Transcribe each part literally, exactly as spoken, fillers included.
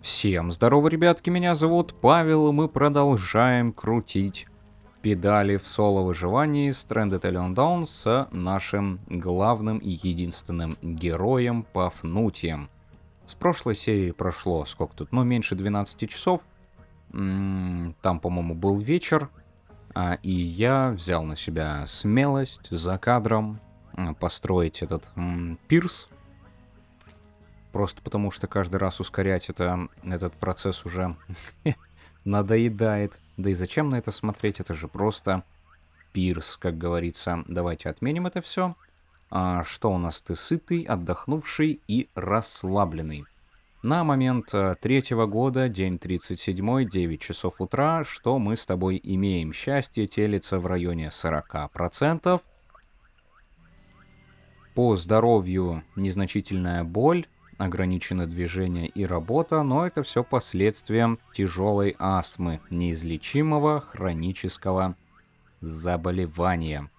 Всем здорово, ребятки, меня зовут Павел, и мы продолжаем крутить педали в соло выживании Stranded: Alien Dawn с нашим главным и единственным героем Пафнутием. С прошлой серии прошло, сколько тут, ну, меньше двенадцати часов, там, по-моему, был вечер, и я взял на себя смелость за кадром построить этот пирс. Просто потому, что каждый раз ускорять это, этот процесс уже надоедает. Да и зачем на это смотреть? Это же просто пирс, как говорится. Давайте отменим это все. А, что у нас? Ты сытый, отдохнувший и расслабленный. На момент третьего года, день тридцать седьмой, девять часов утра. Что мы с тобой имеем? Счастье телится в районе сорока процентов. По здоровью незначительная боль. Ограничено движение и работа, но это все последствием тяжелой астмы, неизлечимого хронического заболевания.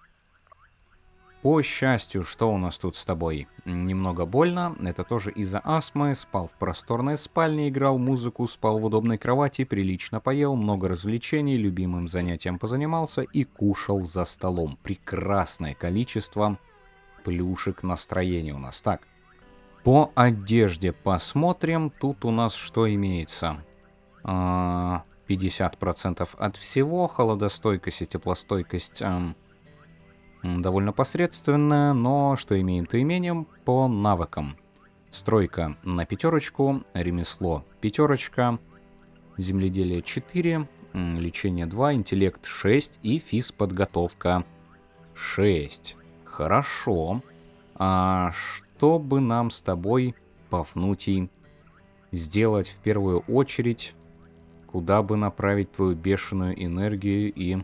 По счастью, что у нас тут с тобой? Немного больно, это тоже из-за астмы, спал в просторной спальне, играл музыку, спал в удобной кровати, прилично поел, много развлечений, любимым занятием позанимался и кушал за столом. Прекрасное количество плюшек настроения у нас. Так. По одежде посмотрим, тут у нас что имеется. пятьдесят процентов от всего, холодостойкость и теплостойкость э, довольно посредственная, но что имеем, то имеем. По навыкам. Стройка на пятерочку, ремесло пятерочка, земледелие четыре, лечение два, интеллект шесть и физподготовка шесть. Хорошо. А что? Что бы нам с тобой, Пафнутий, сделать в первую очередь? Куда бы направить твою бешеную энергию и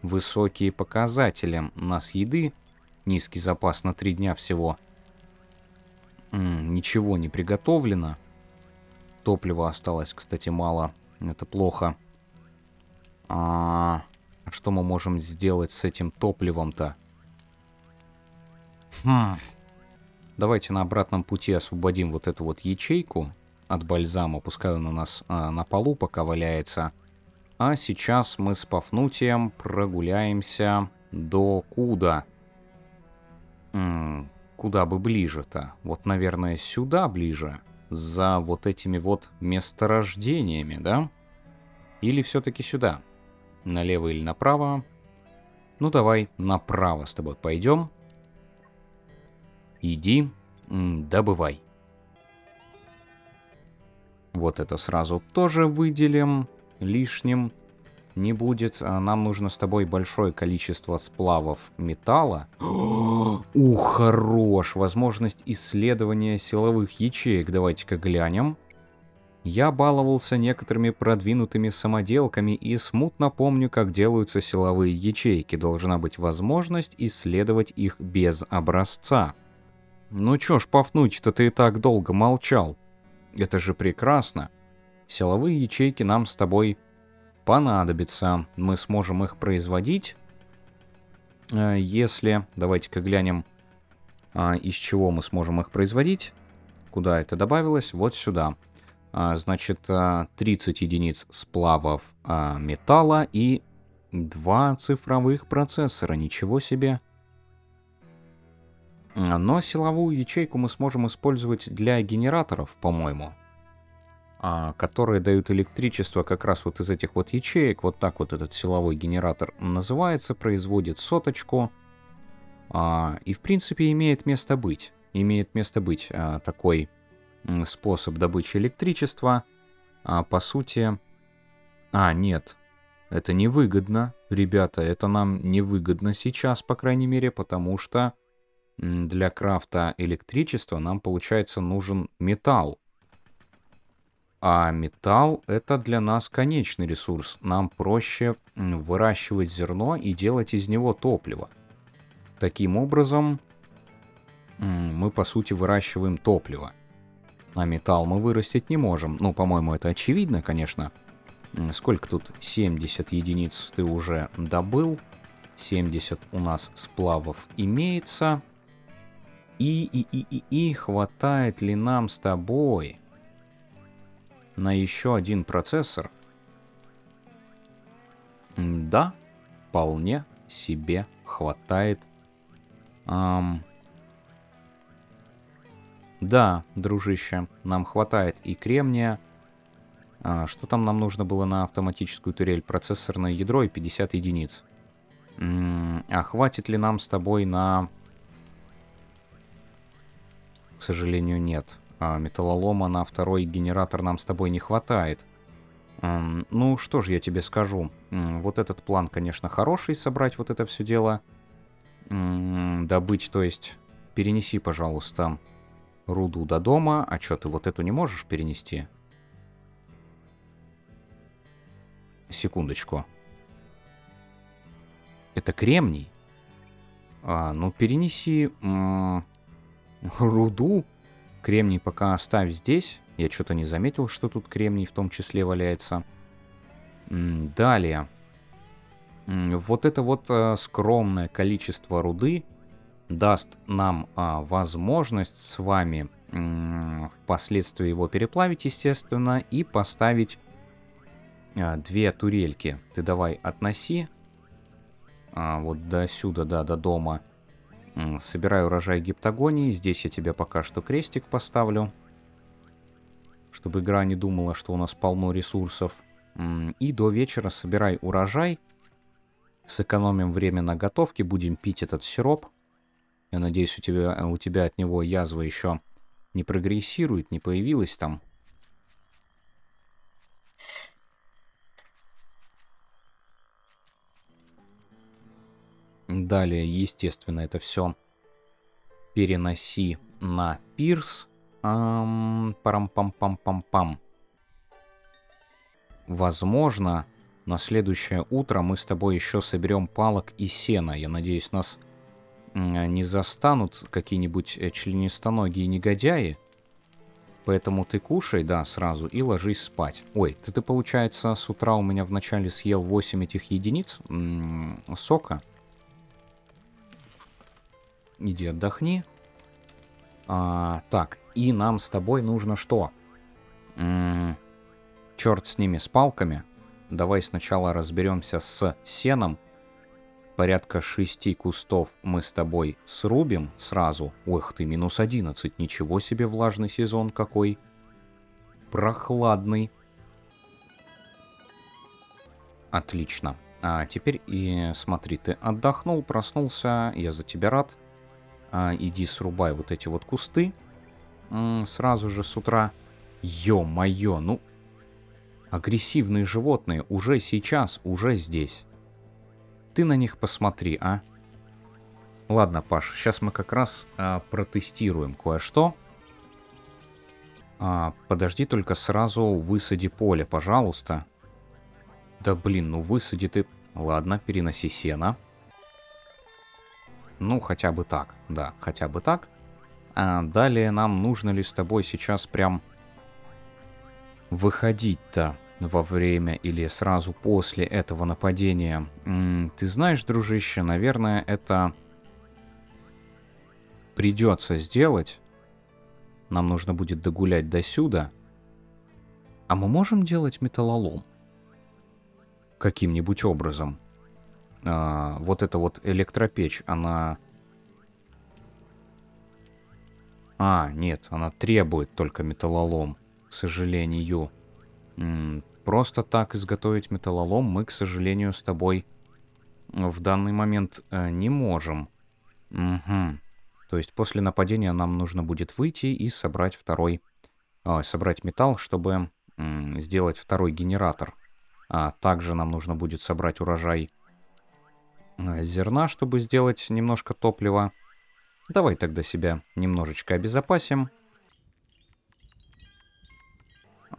высокие показатели? У нас еды низкий запас на три дня всего. М-м, ничего не приготовлено. Топлива осталось, кстати, мало. Это плохо. А что мы можем сделать с этим топливом-то? Хм... Давайте на обратном пути освободим вот эту вот ячейку от бальзама. Пускай он у нас а, на полу пока валяется. А сейчас мы с Пафнутием прогуляемся до куда? М-м, куда бы ближе-то? Вот, наверное, сюда ближе. За вот этими вот месторождениями, да? Или все-таки сюда? Налево или направо? Ну, давай направо с тобой пойдем. Иди, добывай. Вот это сразу тоже выделим. Лишним не будет. Нам нужно с тобой большое количество сплавов металла. Ух, хорош! Возможность исследования силовых ячеек. Давайте-ка глянем. Я баловался некоторыми продвинутыми самоделками и смутно помню, как делаются силовые ячейки. Должна быть возможность исследовать их без образца. Ну чё ж, Пафнутий-то, ты и так долго молчал. Это же прекрасно. Силовые ячейки нам с тобой понадобятся. Мы сможем их производить. Если... Давайте-ка глянем, из чего мы сможем их производить. Куда это добавилось? Вот сюда. Значит, тридцать единиц сплавов металла и два цифровых процессора. Ничего себе. Но силовую ячейку мы сможем использовать для генераторов, по-моему. Которые дают электричество как раз вот из этих вот ячеек. Вот так вот этот силовой генератор называется. Производит соточку. И, в принципе, имеет место быть. Имеет место быть такой способ добычи электричества. По сути... А, нет. Это невыгодно, ребята. Это нам невыгодно сейчас, по крайней мере, потому что... Для крафта электричества нам, получается, нужен металл. А металл это для нас конечный ресурс. Нам проще выращивать зерно и делать из него топливо. Таким образом, мы, по сути, выращиваем топливо. А металл мы вырастить не можем. Ну, по-моему, это очевидно, конечно. Сколько тут? семьдесят единиц ты уже добыл. семьдесят у нас сплавов имеется. И, и, и, и, и, хватает ли нам с тобой на еще один процессор. Да, вполне себе хватает. Эм... Да, дружище, нам хватает и кремния. А, что там нам нужно было на автоматическую турель? Процессорное ядро и пятьдесят единиц. М-м, а хватит ли нам с тобой на... К сожалению, нет. А, металлолома на второй генератор нам с тобой не хватает. М-м, ну, что же я тебе скажу. М-м, вот этот план, конечно, хороший, собрать вот это все дело. М-м, добыть, то есть... Перенеси, пожалуйста... руду до дома. А чё, ты вот эту не можешь перенести? Секундочку. Это кремний? А, ну, перенеси руду. Кремний пока оставь здесь. Я что-то не заметил, что тут кремний в том числе валяется. М далее. М вот это вот а, скромное количество руды даст нам а, возможность с вами м, впоследствии его переплавить, естественно, и поставить а, две турельки. Ты давай относи а, вот до сюда, да, до дома. М, собирай урожай гиптогонии. Здесь я тебе пока что крестик поставлю, чтобы игра не думала, что у нас полно ресурсов. М, и до вечера собирай урожай. Сэкономим время на готовке, будем пить этот сироп. Я надеюсь, у тебя, у тебя от него язва еще не прогрессирует, не появилась там. Далее, естественно, это все переноси на пирс. Эм, парам-пам-пам-пам-пам. Возможно, на следующее утро мы с тобой еще соберем палок и сена. Я надеюсь, нас... не застанут какие-нибудь членистоногие негодяи. Поэтому ты кушай, да, сразу, и ложись спать. Ой, ты-то, получается, с утра у меня вначале съел восемь этих единиц м -м, сока. Иди отдохни. А, так, и нам с тобой нужно что? М -м, черт с ними, с палками. Давай сначала разберемся с сеном. Порядка шести кустов мы с тобой срубим сразу. Ох ты, минус одиннадцать. Ничего себе, влажный сезон какой. Прохладный. Отлично. А теперь и смотри, ты отдохнул, проснулся. Я за тебя рад. А, иди срубай вот эти вот кусты. М -м, сразу же с утра. Ё-моё, ну... Агрессивные животные уже сейчас, уже здесь. Ты на них посмотри, а? Ладно, Паш, сейчас мы как раз а, протестируем кое-что. А, подожди, только сразу высади поле, пожалуйста. Да блин, ну высади ты... Ладно, переноси сено. Ну, хотя бы так, да, хотя бы так. А далее нам нужно ли с тобой сейчас прям выходить-то? Во время или сразу после этого нападения. М-м, ты знаешь, дружище, наверное, это придется сделать. Нам нужно будет догулять до сюда. А мы можем делать металлолом? Каким-нибудь образом. А, вот эта вот электропечь, она... А, нет, она требует только металлолом, к сожалению. Просто так изготовить металлолом мы, к сожалению, с тобой в данный момент э, не можем. Угу. То есть после нападения нам нужно будет выйти и собрать второй... Э, собрать металл, чтобы э, сделать второй генератор. А также нам нужно будет собрать урожай э, зерна, чтобы сделать немножко топлива. Давай тогда себя немножечко обезопасим.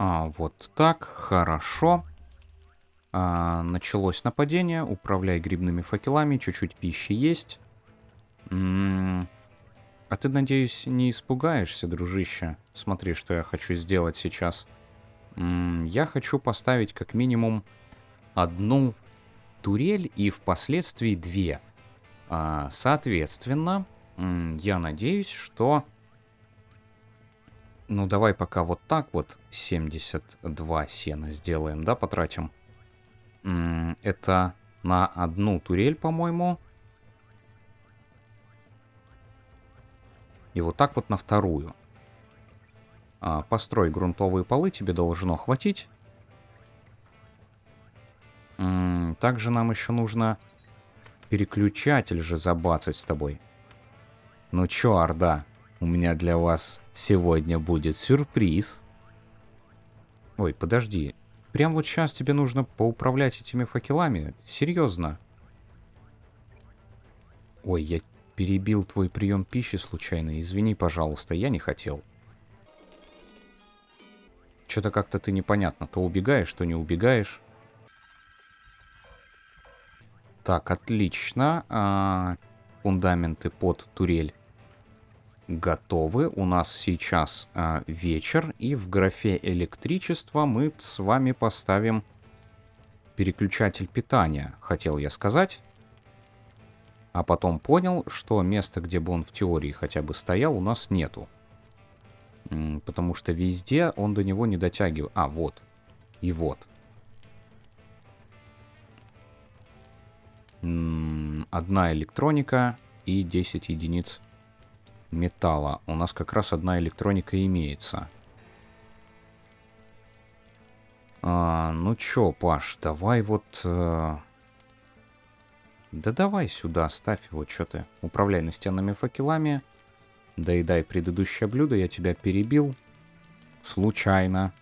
А, вот так, хорошо. А, началось нападение. Управляй грибными факелами. Чуть-чуть пищи есть. М-м-м. А ты, надеюсь, не испугаешься, дружище? Смотри, что я хочу сделать сейчас. М-м, я хочу поставить как минимум одну турель и впоследствии две. А, соответственно, я надеюсь, что... Ну, давай пока вот так вот семьдесят два сена сделаем, да, потратим. Это на одну турель, по-моему. И вот так вот на вторую. А, построй грунтовые полы, тебе должно хватить. М-м, также нам еще нужно переключатель же забацать с тобой. Ну чё, орда, у меня для вас сегодня будет сюрприз. Ой, подожди. Прям вот сейчас тебе нужно поуправлять этими факелами? Серьезно? Ой, я перебил твой прием пищи случайно. Извини, пожалуйста, я не хотел. Что-то как-то ты непонятно. То убегаешь, то не убегаешь. Так, отлично. А, фундаменты под турель готовы. У нас сейчас а, вечер. И в графе электричество мы с вами поставим переключатель питания, хотел я сказать. А потом понял, что места, где бы он в теории хотя бы стоял, у нас нету. Потому что везде он до него не дотягивает. А, вот. И вот. Одна электроника и десять единиц металла. У нас как раз одна электроника имеется. А, ну чё, Паш, давай вот... Да давай сюда, ставь его, чё ты. Управляй настенными факелами. Доедай предыдущее блюдо, я тебя перебил. Случайно.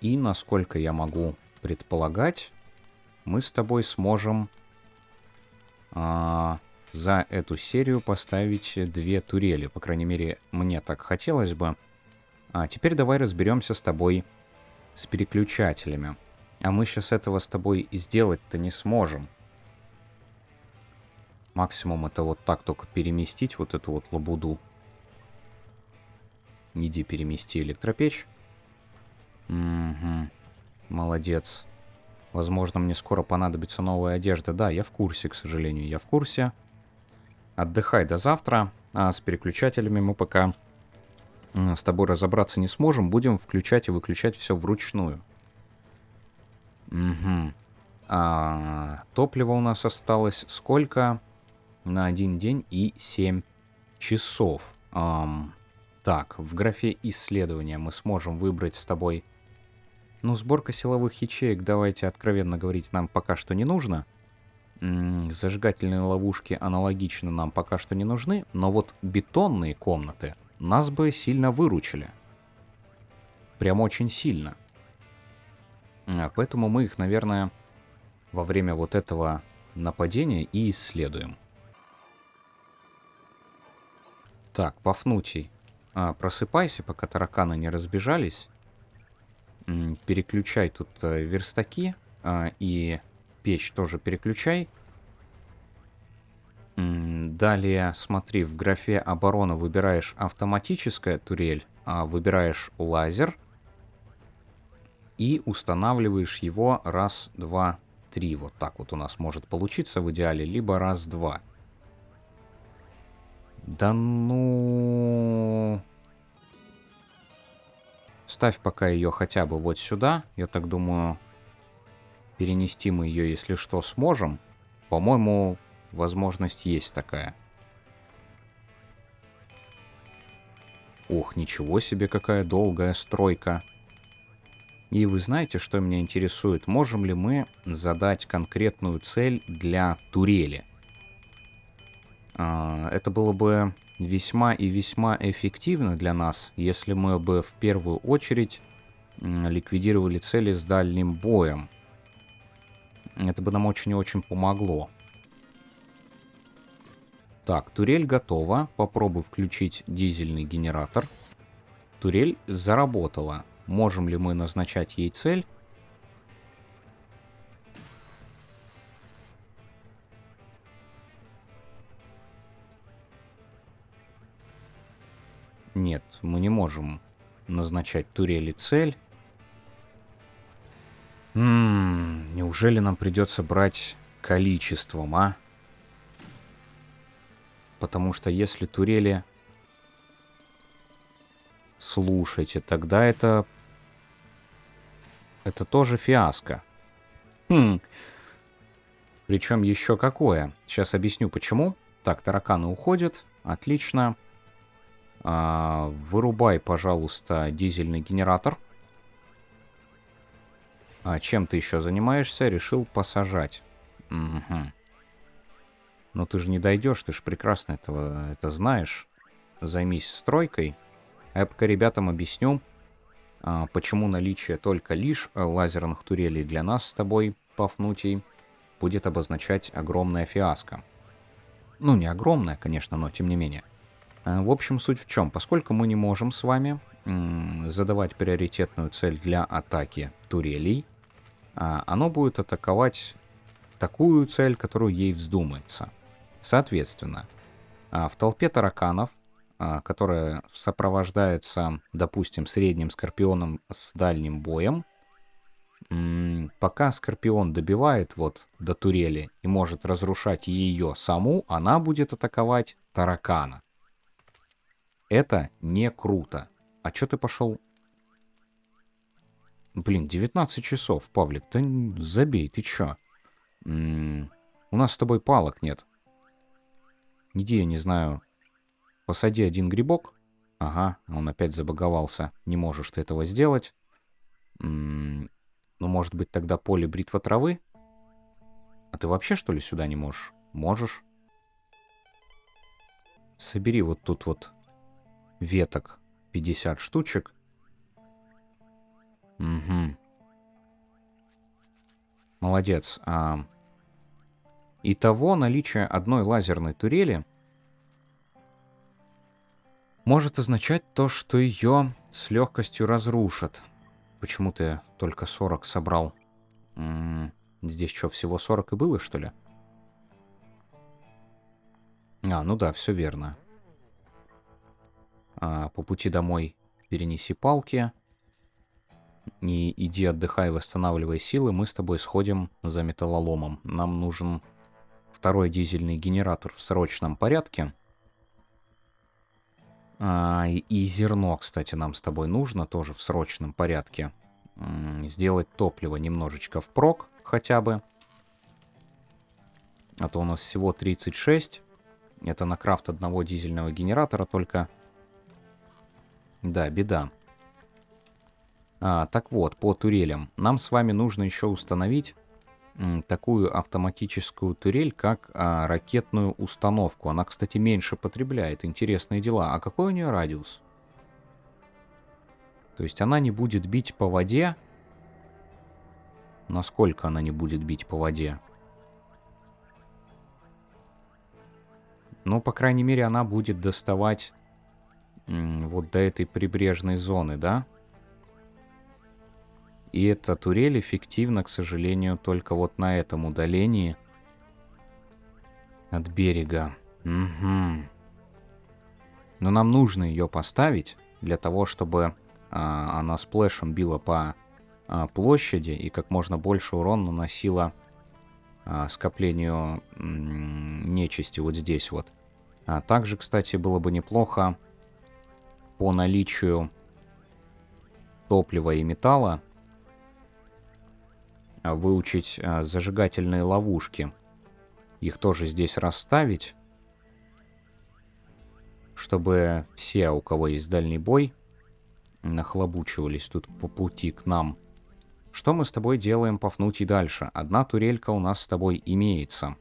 И, насколько я могу предполагать, мы с тобой сможем а, за эту серию поставить две турели. По крайней мере, мне так хотелось бы. А теперь давай разберемся с тобой с переключателями. А мы сейчас этого с тобой и сделать-то не сможем. Максимум это вот так только переместить вот эту вот лабуду. Иди перемести электропечь. Угу. Молодец. Возможно, мне скоро понадобится новая одежда. Да, я в курсе, к сожалению, я в курсе. Отдыхай до завтра. А с переключателями мы пока с тобой разобраться не сможем. Будем включать и выключать все вручную. Угу. А, топлива у нас осталось сколько? На один день и семь часов. Эм, так, в графе исследования мы сможем выбрать с тобой... Ну, сборка силовых ячеек, давайте откровенно говорить, нам пока что не нужно. М-м, зажигательные ловушки аналогично нам пока что не нужны. Но вот бетонные комнаты нас бы сильно выручили. Прям очень сильно. А, поэтому мы их, наверное... во время вот этого нападения и исследуем. Так, Пафнутий, а, просыпайся, пока тараканы не разбежались. М-м, переключай тут а, верстаки а, и печь тоже переключай. М-м, далее смотри, в графе оборона выбираешь автоматическая турель, а выбираешь лазер и устанавливаешь его раз, два, три. три вот так вот у нас может получиться в идеале, либо раз-два. Да ну... Ставь пока ее хотя бы вот сюда. Я так думаю, перенести мы ее, если что, сможем. По-моему, возможность есть такая. Ох, ничего себе, какая долгая стройка. И вы знаете, что меня интересует? Можем ли мы задать конкретную цель для турели? Это было бы весьма и весьма эффективно для нас, если мы бы в первую очередь ликвидировали цели с дальним боем. Это бы нам очень и очень помогло. Так, турель готова. Попробую включить дизельный генератор. Турель заработала. Можем ли мы назначать ей цель? Нет, мы не можем назначать турели цель. М-м, неужели нам придется брать количеством, а? Потому что если турели слушайте, тогда это... Это тоже фиаско. Хм. Причем еще какое. Сейчас объясню, почему. Так, тараканы уходят. Отлично. А, вырубай, пожалуйста, дизельный генератор. А чем ты еще занимаешься? Решил посажать. Угу. Но ты же не дойдешь, ты же прекрасно этого, это знаешь. Займись стройкой. А я пока ребятам объясню, а, почему наличие только лишь лазерных турелей для нас с тобой, Пафнутий, будет обозначать огромное фиаско. Ну, не огромное, конечно, но тем не менее. В общем, суть в чем. Поскольку мы не можем с вами задавать приоритетную цель для атаки турелей, оно будет атаковать такую цель, которую ей вздумается. Соответственно, в толпе тараканов, которая сопровождается, допустим, средним скорпионом с дальним боем, пока скорпион добивает вот до турели и может разрушать ее саму, она будет атаковать таракана. Это не круто. А чё ты пошел? Блин, девятнадцать часов, Павлик. Да забей, ты чё? М-м, у нас с тобой палок нет. Иди, я не знаю. Посади один грибок. Ага, он опять забаговался. Не можешь ты этого сделать. М-м, ну, может быть, тогда поле бритва травы? А ты вообще, что ли, сюда не можешь? Можешь. Собери вот тут вот веток пятьдесят штучек. Угу. Молодец. А... Итого наличие одной лазерной турели может означать то, что ее с легкостью разрушат. Почему ты только сорок собрал? М-м-м. Здесь что, всего сорок и было, что ли? А, ну да, все верно. По пути домой перенеси палки. И иди отдыхай, восстанавливай силы. Мы с тобой сходим за металлоломом. Нам нужен второй дизельный генератор в срочном порядке. А, и зерно, кстати, нам с тобой нужно тоже в срочном порядке. Сделать топливо немножечко впрок хотя бы. А то у нас всего тридцать шесть. Это на крафт одного дизельного генератора только... Да, беда. А, так вот, по турелям. Нам с вами нужно еще установить м, такую автоматическую турель, как а, ракетную установку. Она, кстати, меньше потребляет. Интересные дела. А какой у нее радиус? То есть она не будет бить по воде? Насколько она не будет бить по воде? Ну, по крайней мере, она будет доставать... вот до этой прибрежной зоны, да? И эта турель эффективна, к сожалению, только вот на этом удалении от берега. Угу. Но нам нужно ее поставить для того, чтобы а, она сплэшем била по а, площади и как можно больше урон наносила а, скоплению м-м, нечисти вот здесь вот. А также, кстати, было бы неплохо по наличию топлива и металла выучить а, зажигательные ловушки. Их тоже здесь расставить, чтобы все, у кого есть дальний бой, нахлобучивались тут по пути к нам. Что мы с тобой делаем, Пафнутий, дальше? Одна турелька у нас с тобой имеется.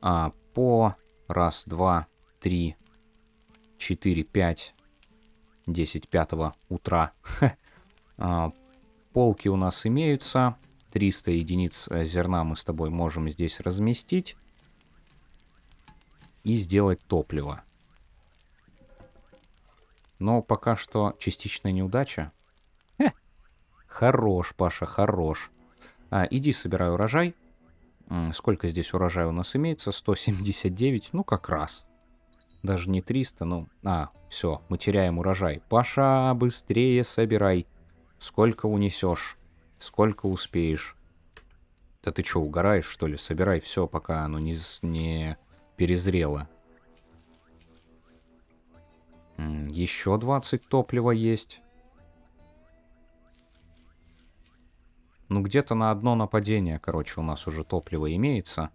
А, по раз, два, три... четыре, пять, десять, пятого утра. а, полки у нас имеются. триста единиц зерна мы с тобой можем здесь разместить. И сделать топливо. Но пока что частичная неудача. Хе. Хорош, Паша, хорош. А, иди собирай урожай. Сколько здесь урожая у нас имеется? сто семьдесят девять. Ну, как раз. Даже не триста, ну... А, все, мы теряем урожай. Паша, быстрее собирай. Сколько унесешь? Сколько успеешь? Да ты что, угораешь, что ли? Собирай все, пока оно не, не перезрело. Еще двадцать топлива есть. Ну, где-то на одно нападение, короче, у нас уже топливо имеется.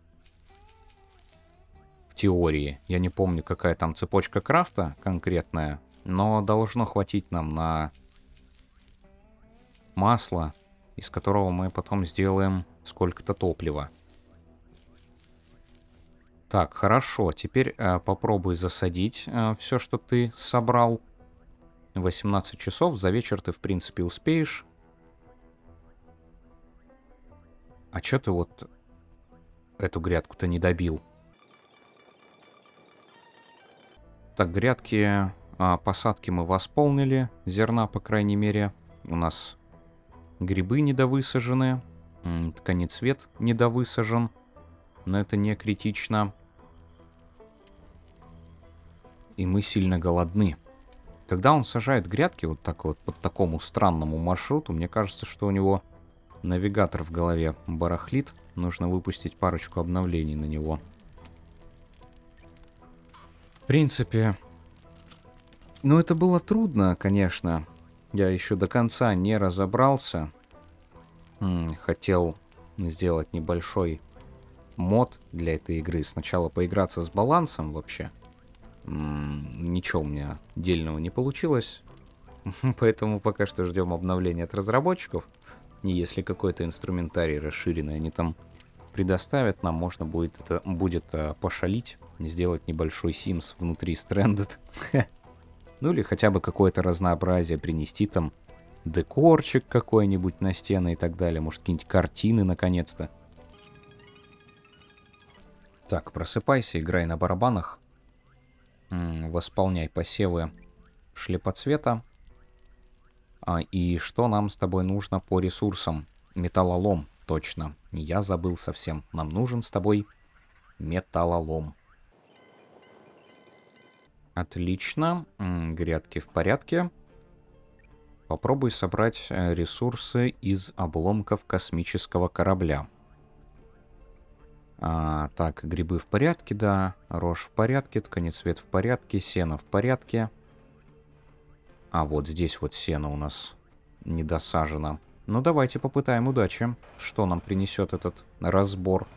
В теории. Я не помню, какая там цепочка крафта конкретная. Но должно хватить нам на масло, из которого мы потом сделаем сколько-то топлива. Так, хорошо. Теперь э, попробуй засадить э, все, что ты собрал. восемнадцать часов. За вечер ты, в принципе, успеешь. А чё ты вот эту грядку-то не добил? Так, грядки, э, посадки мы восполнили. Зерна, по крайней мере. У нас грибы недовысажены. Тканецвет недовысажен. Но это не критично. И мы сильно голодны. Когда он сажает грядки вот так вот, под такому странному маршруту, мне кажется, что у него навигатор в голове барахлит. Нужно выпустить парочку обновлений на него. В принципе, ну это было трудно, конечно. Я еще до конца не разобрался. Хотел сделать небольшой мод для этой игры. Сначала поиграться с балансом вообще. М-м, ничего у меня дельного не получилось. Поэтому пока что ждем обновления от разработчиков. И если какой-то инструментарий расширенный они там предоставят, нам можно будет, это, будет а, пошалить. Сделать небольшой Sims внутри Stranded. Ну или хотя бы какое-то разнообразие принести там. Декорчик какой-нибудь на стены и так далее. Может, какие-нибудь картины наконец-то. Так, просыпайся, играй на барабанах. М-м, восполняй посевы шлепоцвета. А, и что нам с тобой нужно по ресурсам? Металлолом, точно. Я забыл совсем. Нам нужен с тобой металлолом. Отлично. М-м, грядки в порядке. Попробуй собрать ресурсы из обломков космического корабля. А, так, грибы в порядке, да, рожь в порядке, тканецвет в порядке, сено в порядке. А вот здесь вот сено у нас недосажено. Ну давайте попытаем удачи, что нам принесет этот разбор.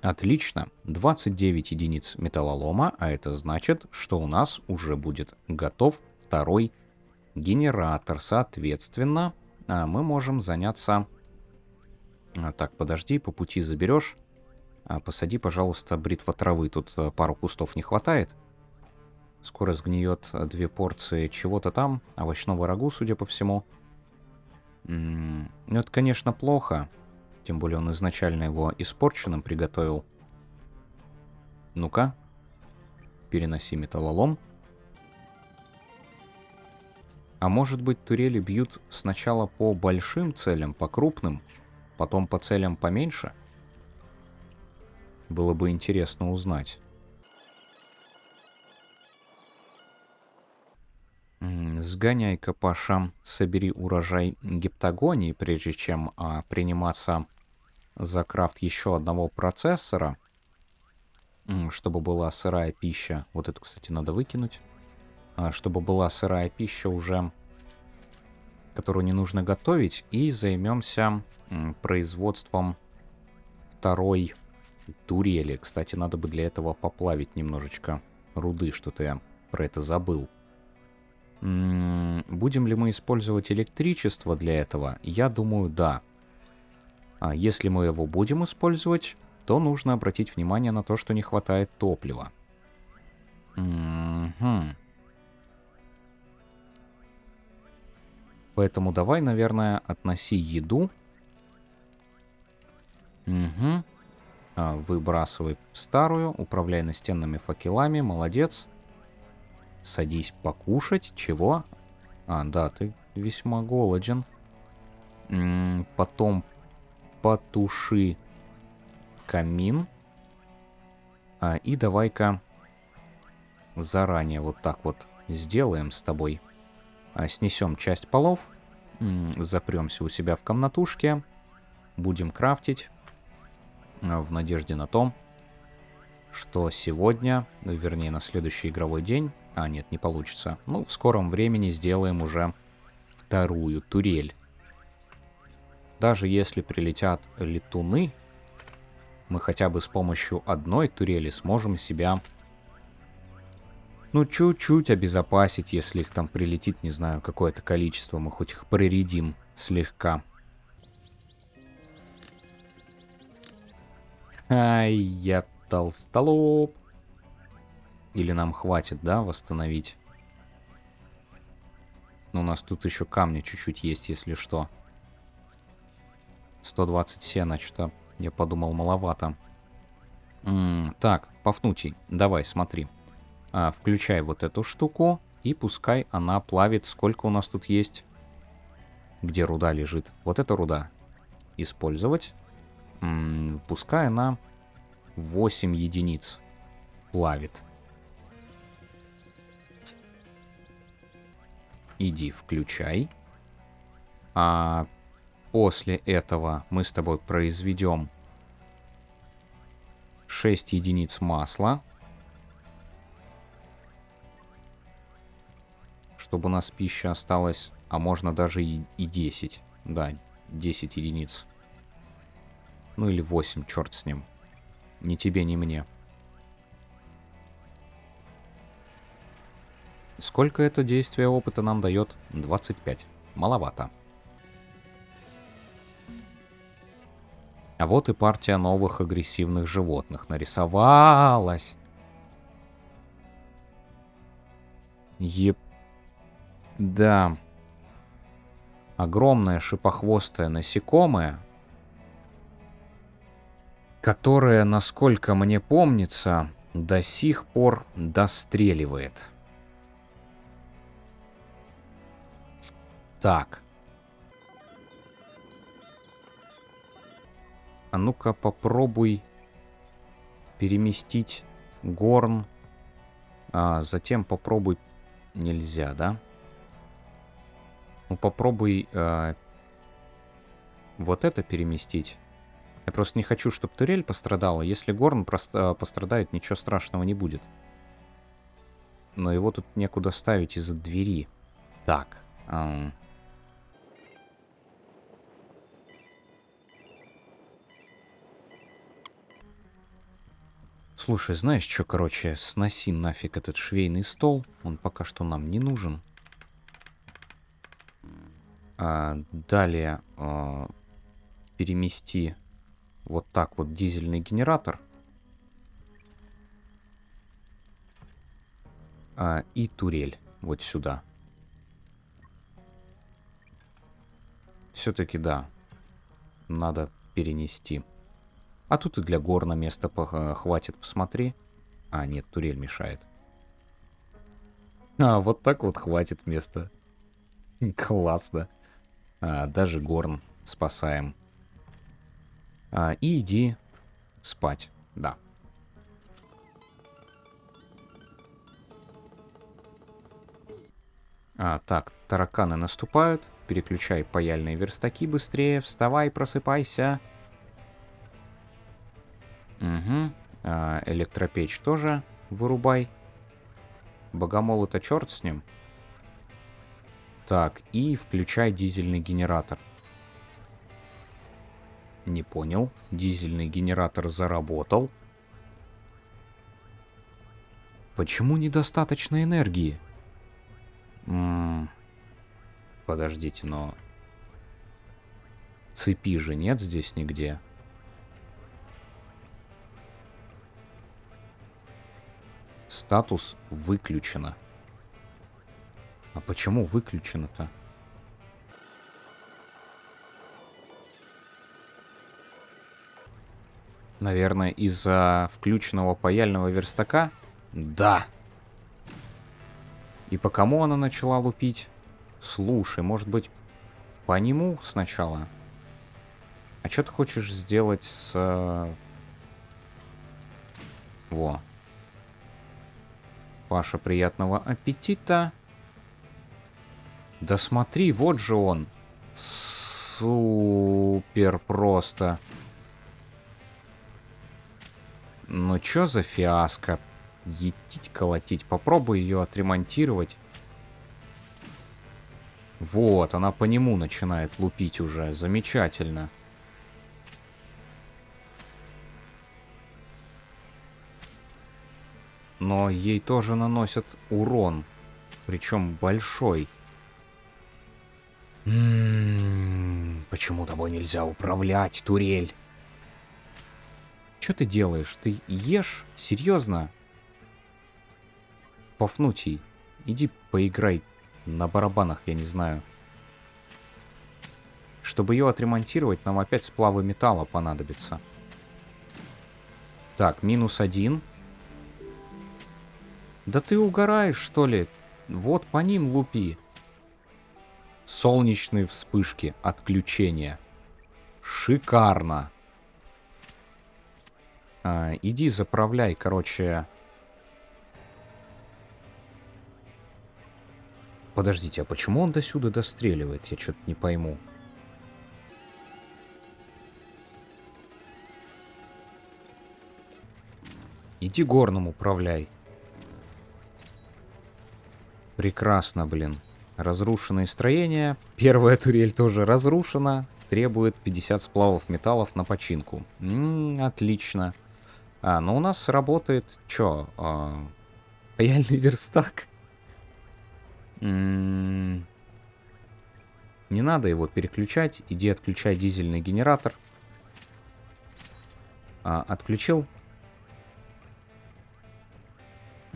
Отлично, двадцать девять единиц металлолома, а это значит, что у нас уже будет готов второй генератор. Соответственно, мы можем заняться... Так, подожди, по пути заберешь. Посади, пожалуйста, бритва травы. Тут пару кустов не хватает. Скоро сгниет две порции чего-то там. Овощного рагу, судя по всему. Ну, это, конечно, плохо. Тем более он изначально его испорченным приготовил. Ну-ка. Переноси металлолом. А может быть, турели бьют сначала по большим целям, по крупным, потом по целям поменьше? Было бы интересно узнать. Сгоняй-ка, Паша, собери урожай гептагонии, прежде чем а, приниматься за крафт еще одного процессора, чтобы была сырая пища. Вот это, кстати, надо выкинуть. А, чтобы была сырая пища уже... которую не нужно готовить, и займемся производством второй турели. Кстати, надо бы для этого поплавить немножечко руды, что-то я про это забыл. М-м, будем ли мы использовать электричество для этого? Я думаю, да. А если мы его будем использовать, то нужно обратить внимание на то, что не хватает топлива. М-м-м. Поэтому давай, наверное, относи еду. Угу. Выбрасывай старую, управляй настенными факелами, молодец. Садись покушать. Чего? А, да, ты весьма голоден. М-м, потом потуши камин. А, и давай-ка заранее вот так вот сделаем с тобой. Снесем часть полов, запремся у себя в комнатушке, будем крафтить в надежде на то, что сегодня, ну, вернее на следующий игровой день, а нет, не получится, ну, в скором времени сделаем уже вторую турель. Даже если прилетят летуны, мы хотя бы с помощью одной турели сможем себя, ну, чуть-чуть обезопасить, если их там прилетит, не знаю, какое-то количество, мы хоть их проредим слегка. Ай, я толстолоб. Или нам хватит, да, восстановить? Но у нас тут еще камня чуть-чуть есть, если что. сто двадцать сена, что-то, я подумал, маловато. М-м, так, Пафнутий, давай, смотри. А, включай вот эту штуку, и пускай она плавит. Сколько у нас тут есть? Где руда лежит? Вот эта руда. Использовать. М-м, пускай она восемь единиц плавит. Иди, включай. А после этого мы с тобой произведем шесть единиц масла, чтобы у нас пища осталась, а можно даже и, и десять. Да, десять единиц. Ну или восемь, черт с ним. Ни тебе, ни мне. Сколько это действие опыта нам дает? двадцать пять. Маловато. А вот и партия новых агрессивных животных нарисовалась. Еп... Да. Огромное шипохвостое насекомое, которое, насколько мне помнится, до сих пор достреливает. Так. А ну-ка попробуй переместить горн. А затем попробуй... Нельзя, да? Ну попробуй э, вот это переместить. Я просто не хочу, чтобы турель пострадала. Если горн просто, э, пострадает, ничего страшного не будет. Но его тут некуда ставить из-за двери. Так. Э, Слушай, знаешь что, короче, сноси нафиг этот швейный стол. Он пока что нам не нужен. А, далее а, перемести вот так вот дизельный генератор. А, и турель вот сюда. Все-таки да, надо перенести. А тут и для горна места хватит, посмотри. А, нет, турель мешает. А, вот так вот хватит места. Классно. А, даже горн спасаем. А, и иди спать, да. А, так, тараканы наступают. Переключай паяльные верстаки быстрее. Вставай, просыпайся. Угу. Электропечь тоже вырубай. Богомол это черт с ним. Так, и включай дизельный генератор. Не понял. Дизельный генератор заработал. Почему недостаточно энергии? М-м-м. Подождите, но... Цепи же нет здесь нигде. Статус выключено. А почему выключено-то? Наверное, из-за включенного паяльного верстака? Да. И по кому она начала лупить? Слушай, может быть, по нему сначала? А что ты хочешь сделать с... Во. Паша, приятного аппетита. Да смотри, вот же он. Супер просто. Ну чё за фиаско? Етить, колотить. Попробую ее отремонтировать. Вот, она по нему начинает лупить уже. Замечательно. Но ей тоже наносят урон. Причем большой. М-м-м, почему тобой нельзя управлять, турель? Что ты делаешь? Ты ешь? Серьезно? Пафнутий, иди поиграй на барабанах, я не знаю. Чтобы ее отремонтировать, нам опять сплавы металла понадобится. Так, минус один. Да ты угораешь, что ли? Вот по ним лупи. Солнечные вспышки. Отключение. Шикарно. А, иди заправляй, короче. Подождите, а почему он досюда достреливает? Я что-то не пойму. Иди горным управляй. Прекрасно, блин. Разрушенные строения. Первая турель тоже разрушена. Требует пятьдесят сплавов металлов на починку. М-м, отлично. А, ну у нас работает... Чё? А, паяльный верстак? М-м, не надо его переключать. Иди отключай дизельный генератор. А, отключил.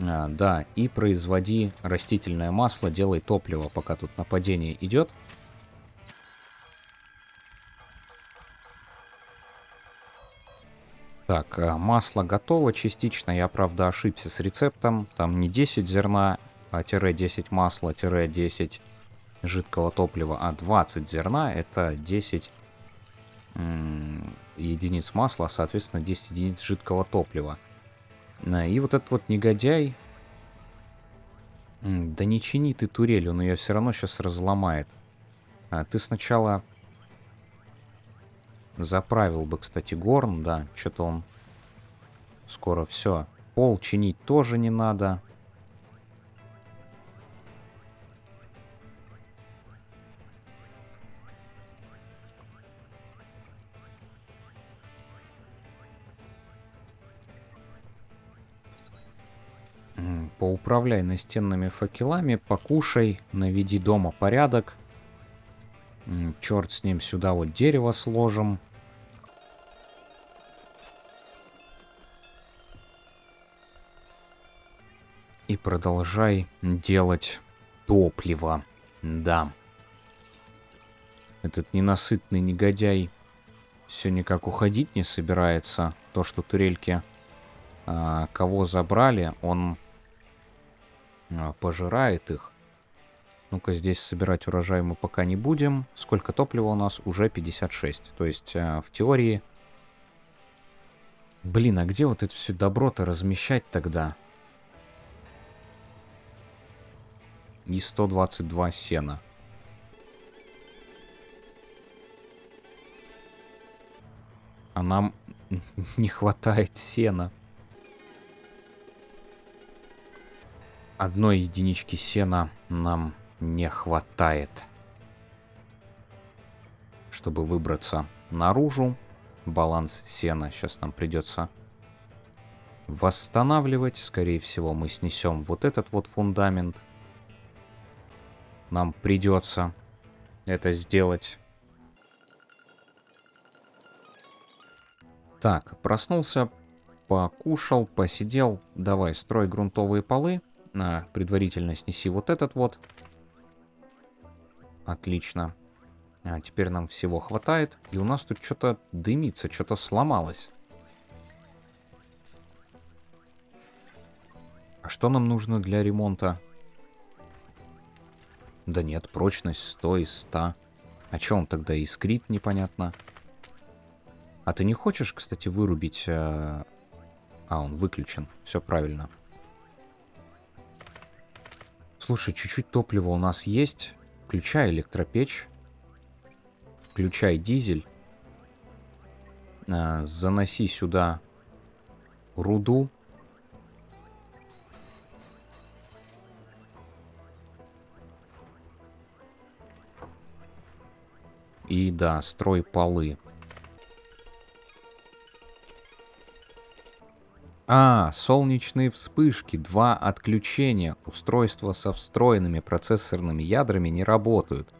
А, да, и производи растительное масло, делай топливо, пока тут нападение идет. Так, масло готово частично, я, правда, ошибся с рецептом. Там не десять зерна, а тире десять масла, тире десять жидкого топлива, а двадцать зерна, это десять м- единиц масла, соответственно, десять единиц жидкого топлива. И вот этот вот негодяй... Да не чини ты турель, он ее все равно сейчас разломает. А ты сначала заправил бы, кстати, горн, да, что-то он скоро все. Пол чинить тоже не надо. Поуправляй настенными факелами, покушай, наведи дома порядок. Черт с ним, сюда вот дерево сложим. И продолжай делать топливо. Да. Этот ненасытный негодяй все никак уходить не собирается. То, что турельки а, кого забрали, он... пожирает их. Ну-ка, здесь собирать урожай мы пока не будем. Сколько топлива у нас? Уже пятьдесят шесть. То есть, в теории... Блин, а где вот это все добро-то размещать тогда? И сто двадцать два сена. А нам не хватает сена. Одной единички сена нам не хватает, чтобы выбраться наружу. Баланс сена сейчас нам придется восстанавливать. Скорее всего, мы снесем вот этот вот фундамент. Нам придется это сделать. Так, проснулся, покушал, посидел. Давай, строй грунтовые полы. На, предварительно снеси вот этот вот. Отлично. А теперь нам всего хватает. И у нас тут что-то дымится, что-то сломалось. А что нам нужно для ремонта? Да нет, прочность сто из ста. А чё он тогда искрит, непонятно. А ты не хочешь, кстати, вырубить... А, он выключен. Все правильно. Слушай, чуть-чуть топлива у нас есть. Включай электропечь. Включай дизель. Заноси сюда руду. И да, строй полы. А, солнечные вспышки, два отключения. Устройства со встроенными процессорными ядрами не работают.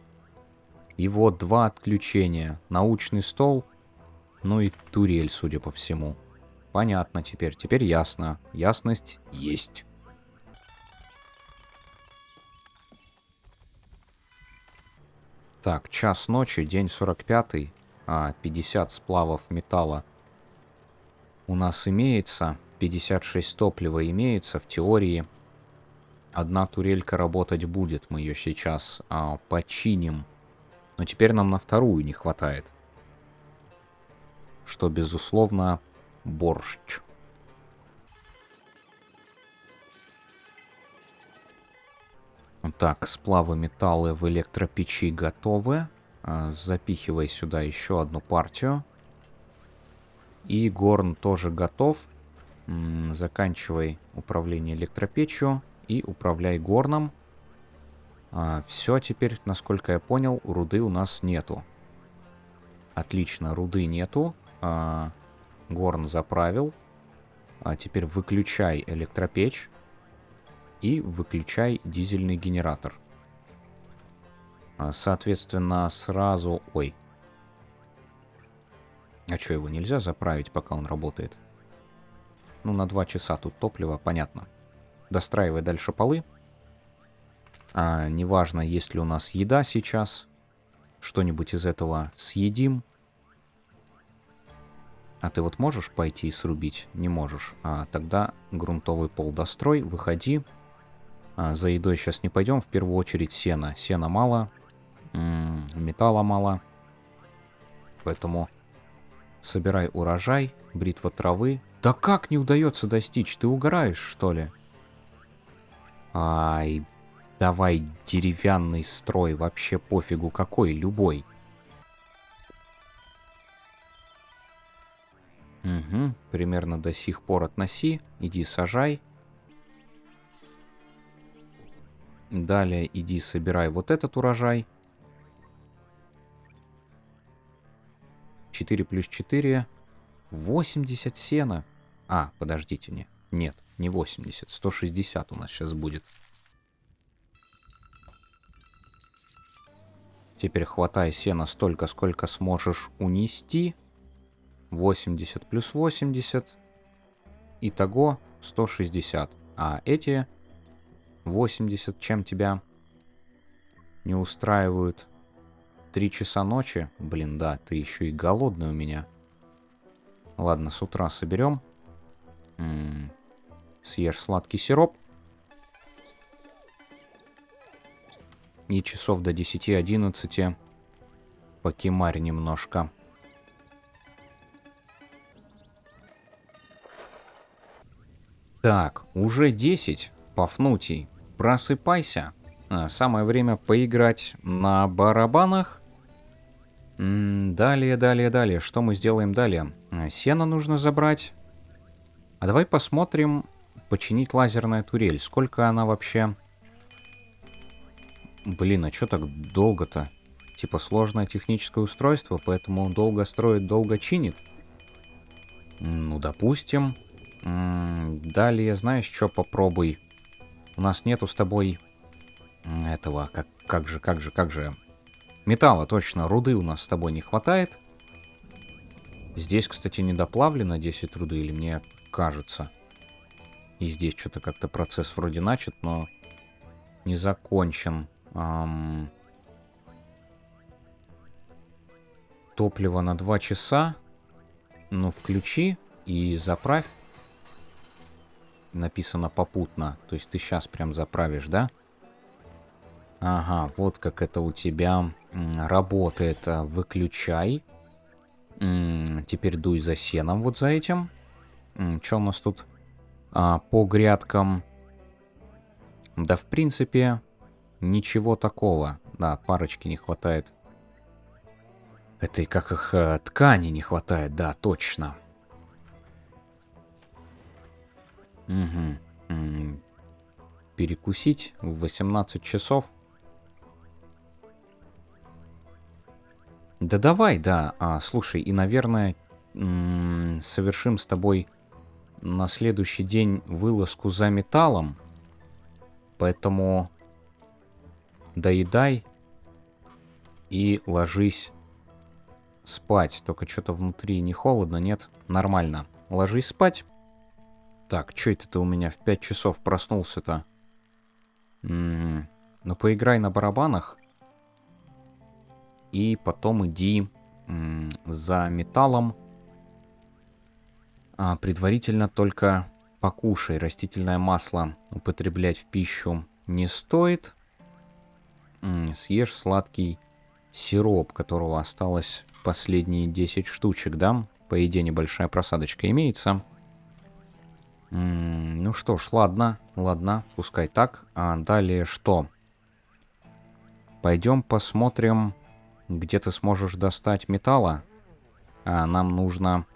И вот два отключения. Научный стол, ну и турель, судя по всему. Понятно теперь, теперь ясно. Ясность есть. Так, час ночи, день сорок пятый, а пятьдесят сплавов металла у нас имеется, пятьдесят шесть топлива имеется, в теории одна турелька работать будет, мы ее сейчас а, починим, но теперь нам на вторую не хватает, что безусловно борщ. Так, сплавы металла в электропечи готовы. Запихивай сюда еще одну партию. И горн тоже готов. Заканчивай управление электропечью и управляй горном. Все теперь, насколько я понял, руды у нас нету. Отлично, руды нету. Горн заправил. А теперь выключай электропечь. И выключай дизельный генератор. Соответственно, сразу... Ой. А что, его нельзя заправить, пока он работает? Ну, на два часа тут топливо, понятно. Достраивай дальше полы. А, неважно, есть ли у нас еда сейчас. Что-нибудь из этого съедим. А ты вот можешь пойти и срубить? Не можешь. А, тогда грунтовый пол дострой, выходи. За едой сейчас не пойдем, в первую очередь сена. Сена мало, металла мало, поэтому собирай урожай, бритва травы. Да как не удается достичь? Ты угораешь, что ли? Ай, давай деревянный строй, вообще пофигу какой, любой. Угу, примерно до сих пор относи, иди сажай. Далее иди собирай вот этот урожай. четыре плюс четыре. восемьдесят сена. А, подождите, не. Нет, не восемьдесят. сто шестьдесят у нас сейчас будет. Теперь хватай сена столько, сколько сможешь унести. восемьдесят плюс восемьдесят. Итого сто шестьдесят. А эти... восемьдесят, чем тебя не устраивают? три часа ночи? Блин, да, ты еще и голодный у меня. Ладно, с утра соберем. М-м, съешь сладкий сироп. И часов до десяти-одиннадцати покимарь немножко. Так, уже десять. Пафнутий. Просыпайся. Самое время поиграть на барабанах. Далее, далее, далее. Что мы сделаем далее? Сено нужно забрать. А давай посмотрим, починить лазерная турель. Сколько она вообще... Блин, а что так долго-то? Типа сложное техническое устройство, поэтому долго строит, долго чинит. Ну, допустим. Далее, знаешь, что попробуй. У нас нету с тобой этого, как, как же, как же, как же. Металла, точно, руды у нас с тобой не хватает. Здесь, кстати, недоплавлено десять руды, или мне кажется. И здесь что-то как-то процесс вроде начат, но не закончен. Эм... Топливо на два часа. Ну, включи и заправь. Написано попутно, то есть ты сейчас прям заправишь, да? Ага, вот как это у тебя работает. Выключай. Теперь дуй за сеном, вот за этим. Что у нас тут а, по грядкам? Да, в принципе, ничего такого. Да, парочки не хватает. Это и как их ткани не хватает, да, точно. Угу. Перекусить в восемнадцать часов. Да давай, да. А, слушай, и, наверное, совершим с тобой на следующий день вылазку за металлом. Поэтому доедай и ложись спать. Только что-то внутри не холодно, нет? Нормально. Ложись спать. Так, что это ты у меня в пять часов проснулся-то? М-м-м. Ну, поиграй на барабанах. И потом иди м-м, за металлом. А, предварительно только покушай. Растительное масло употреблять в пищу не стоит. М-м, съешь сладкий сироп, которого осталось последние десять штучек, да? По идее, небольшая просадочка имеется. М-м, ну что ж, ладно, ладно, пускай так. А далее что? Пойдем посмотрим, где ты сможешь достать металла. А нам нужно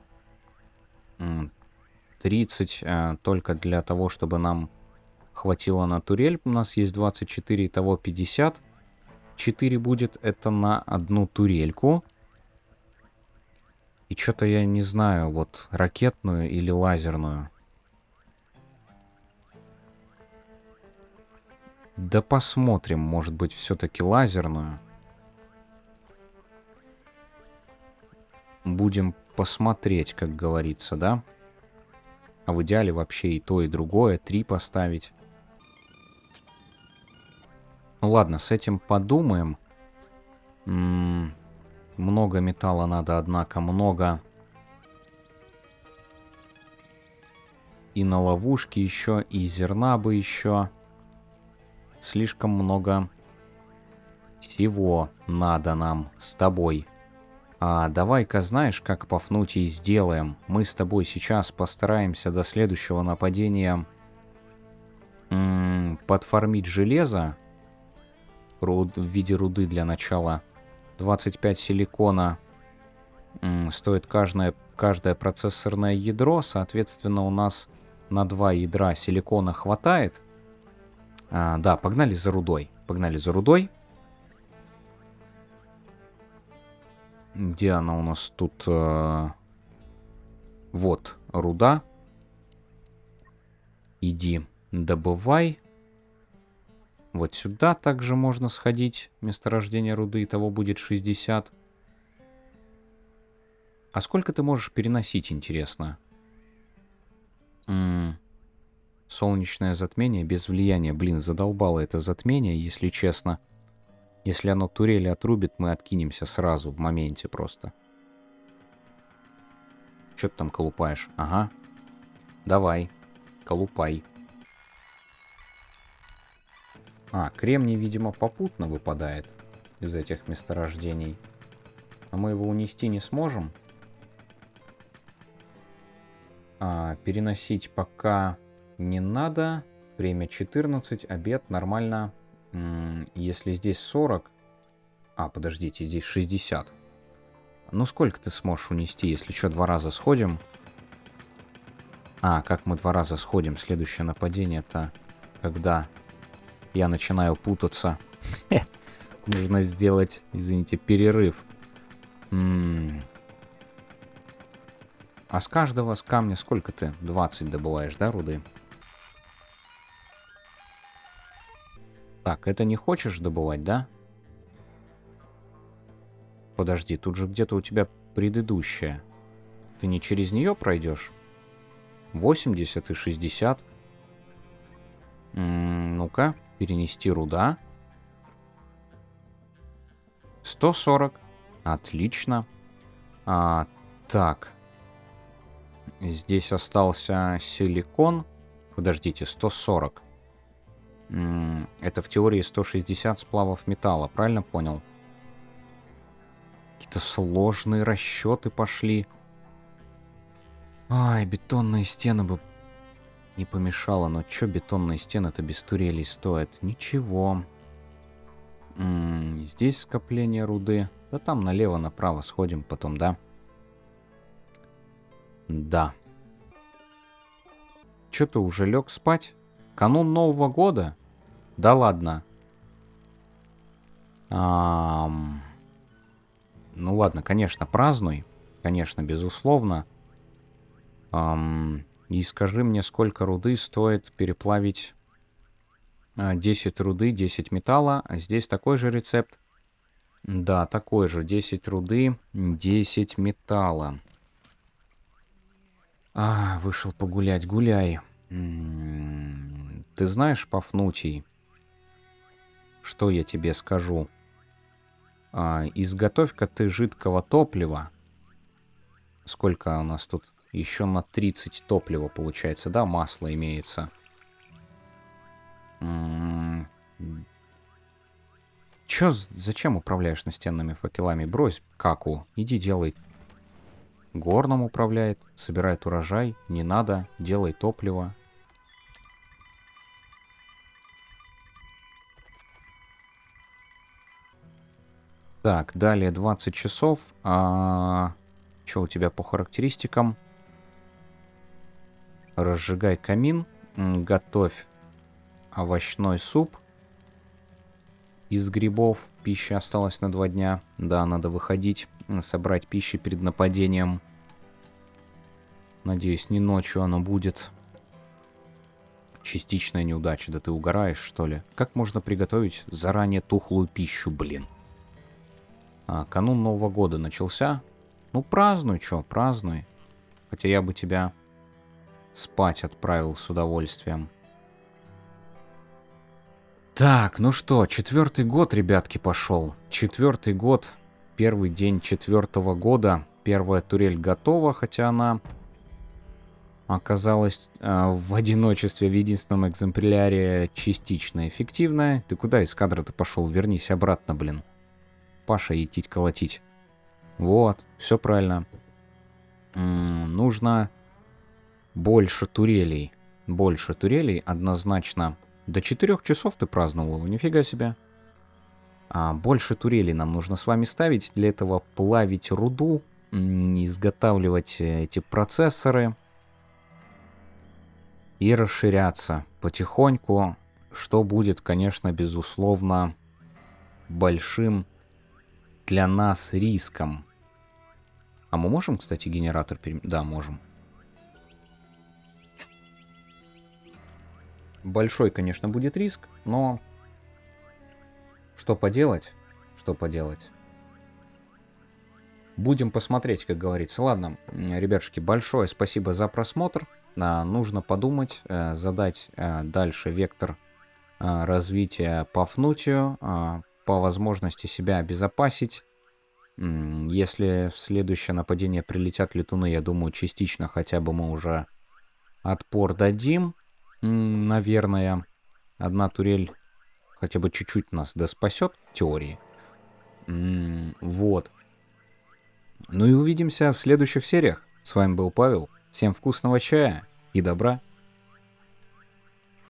тридцать а, только для того, чтобы нам хватило на турель. У нас есть двадцать четыре, итого пятьдесят. четыре будет это на одну турельку. И что-то я не знаю, вот ракетную или лазерную. Да посмотрим, может быть, все-таки лазерную. Будем посмотреть, как говорится, да? А в идеале вообще и то, и другое. Три поставить. Ну ладно, с этим подумаем. М-м- много металла надо, однако, много. И на ловушке еще, и зерна бы еще. Слишком много всего надо нам с тобой. А давай-ка, знаешь, как, Пафнутий, сделаем? Мы с тобой сейчас постараемся до следующего нападения м-м, подфармить железо руд, в виде руды для начала. двадцать пять силикона м, стоит каждое, каждое процессорное ядро. Соответственно, у нас на два ядра силикона хватает. А, да, погнали за рудой. Погнали за рудой. Где она у нас тут? Э, вот, руда. Иди, добывай. Вот сюда также можно сходить. Месторождение руды, того будет шестьдесят. А сколько ты можешь переносить, интересно? М-м, солнечное затмение без влияния. Блин, задолбало это затмение, если честно. Если оно турели отрубит, мы откинемся сразу в моменте просто. Чё ты там колупаешь? Ага. Давай, колупай. А, кремний, видимо, попутно выпадает из этих месторождений. А мы его унести не сможем. А, переносить пока не надо. Время четырнадцать, обед, нормально. Если здесь сорок... А, подождите, здесь шестьдесят. Ну сколько ты сможешь унести, если что, два раза сходим? А, как мы два раза сходим? Следующее нападение-то, когда я начинаю путаться. Нужно сделать, извините, перерыв. А с каждого с камня сколько ты? двадцать добываешь, да, руды? Так, это не хочешь добывать, да? Подожди, тут же где-то у тебя предыдущая. Ты не через нее пройдешь? восемьдесят и шестьдесят. Ну-ка, перенести руда. сто сорок. Отлично. А, так. Здесь остался силикон. Подождите, сто сорок. Это в теории сто шестьдесят сплавов металла, правильно понял? Какие-то сложные расчеты пошли. Ай, бетонные стены бы не помешало, но чё бетонные стены-то без турелей стоят? Ничего. М-м, здесь скопление руды. Да там налево-направо сходим потом, да? Да. Че ты уже лег спать? Канун Нового года? Да ладно. Ам... Ну ладно, конечно, празднуй. Конечно, безусловно. Ам... И скажи мне, сколько руды стоит переплавить десять руды, десять металла. Здесь такой же рецепт. Да, такой же. десять руды, десять металла. А, вышел погулять. Гуляй. М-м-м. Ты знаешь, Пафнутий, что я тебе скажу? А, изготовь-ка ты жидкого топлива. Сколько у нас тут? Еще на тридцать топлива получается, да? Масло имеется. М-м-м. Чё, зачем управляешь настенными факелами? Брось каку, иди делай. Горном управляет, собирает урожай, не надо, делай топливо. Так, далее двадцать часов. А-а-а. Чё у тебя по характеристикам? Разжигай камин, готовь овощной суп из грибов. Пища осталась на два дня. Да, надо выходить, собрать пищи перед нападением. Надеюсь, не ночью оно будет. Частичная неудача. Да ты угораешь, что ли? Как можно приготовить заранее тухлую пищу, блин? А, канун Нового года начался. Ну, празднуй, чё, празднуй. Хотя я бы тебя спать отправил с удовольствием. Так, ну что, четвертый год, ребятки, пошел. Четвертый год, первый день четвертого года. Первая турель готова, хотя она оказалась э, в одиночестве в единственном экземпляре частично эффективная. Ты куда из кадра-то пошел? Вернись обратно, блин. Паша, идти колотить. Вот, все правильно. М-м, нужно больше турелей. Больше турелей однозначно. До четырёх часов ты праздновал, нифига себе. А больше турелей нам нужно с вами ставить. Для этого плавить руду, изготавливать эти процессоры. И расширяться потихоньку, что будет, конечно, безусловно, большим для нас риском. А мы можем, кстати, генератор пере... Да, можем. Большой, конечно, будет риск, но что поделать, что поделать. Будем посмотреть, как говорится. Ладно, ребятушки, большое спасибо за просмотр. А, нужно подумать, а, задать а, дальше вектор а, развития Пафнутию, а, по возможности себя обезопасить. Если в следующее нападение прилетят летуны, я думаю, частично хотя бы мы уже отпор дадим. Наверное, одна турель хотя бы чуть-чуть нас да спасет в теории. Вот. Ну и увидимся в следующих сериях. С вами был Павел. Всем вкусного чая и добра.